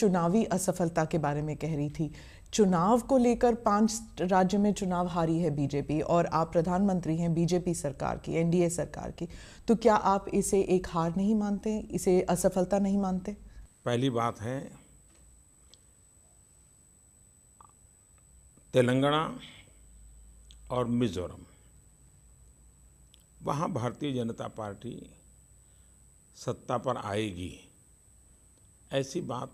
चुनावी असफलता के बारे में कह रही थी। चुनाव को लेकर 5 राज्य में चुनाव हारी है बीजेपी और आप प्रधानमंत्री हैं बीजेपी सरकार की, एनडीए सरकार की, तो क्या आप इसे एक हार नहीं मानते, इसे असफलता नहीं मानते? पहली बात है, तेलंगाना और मिजोरम, वहाँ भारतीय जनता पार्टी सत्ता पर आएगी ऐसी बात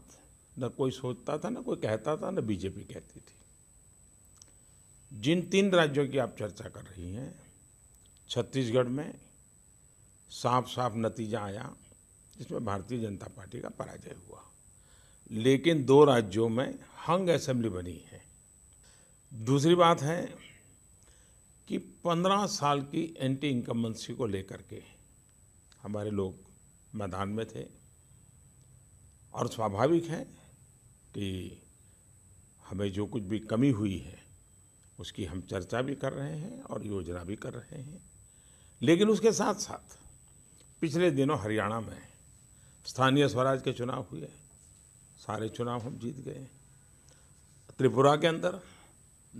न कोई सोचता था, न कोई कहता था, न बीजेपी कहती थी। जिन 3 राज्यों की आप चर्चा कर रही हैं, छत्तीसगढ़ में साफ साफ नतीजा आया जिसमें भारतीय जनता पार्टी का पराजय हुआ, लेकिन 2 राज्यों में हंग असेंबली बनी है। दूसरी बात है कि 15 साल की एंटी इनकम्बेंसी को लेकर के हमारे लोग मैदान में थे और स्वाभाविक है कि हमें जो कुछ भी कमी हुई है उसकी हम चर्चा भी कर रहे हैं और योजना भी कर रहे हैं। लेकिन उसके साथ साथ पिछले दिनों हरियाणा में स्थानीय स्वराज के चुनाव हुए, सारे चुनाव हम जीत गए। त्रिपुरा के अंदर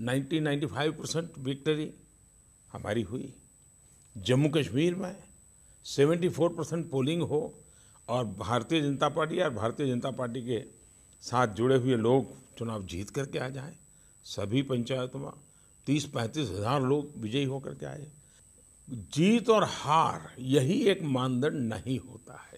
90-95% विक्ट्री हमारी हुई। जम्मू कश्मीर में 74% पोलिंग हो और भारतीय जनता पार्टी और भारतीय जनता पार्टी के साथ जुड़े हुए लोग चुनाव जीत करके आ जाएं, सभी पंचायतों में 30-35 हज़ार लोग विजयी होकर के आए। जीत और हार यही एक मानदंड नहीं होता है।